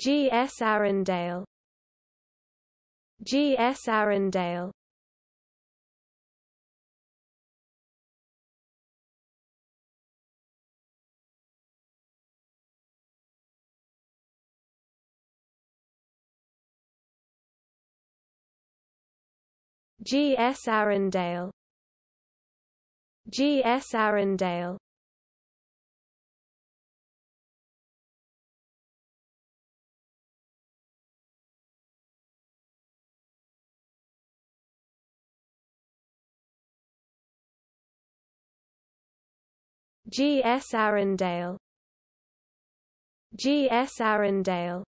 G S Arundale. G S Arundale. G S Arundale. G S Arundale. G S Arundale. G S Arundale.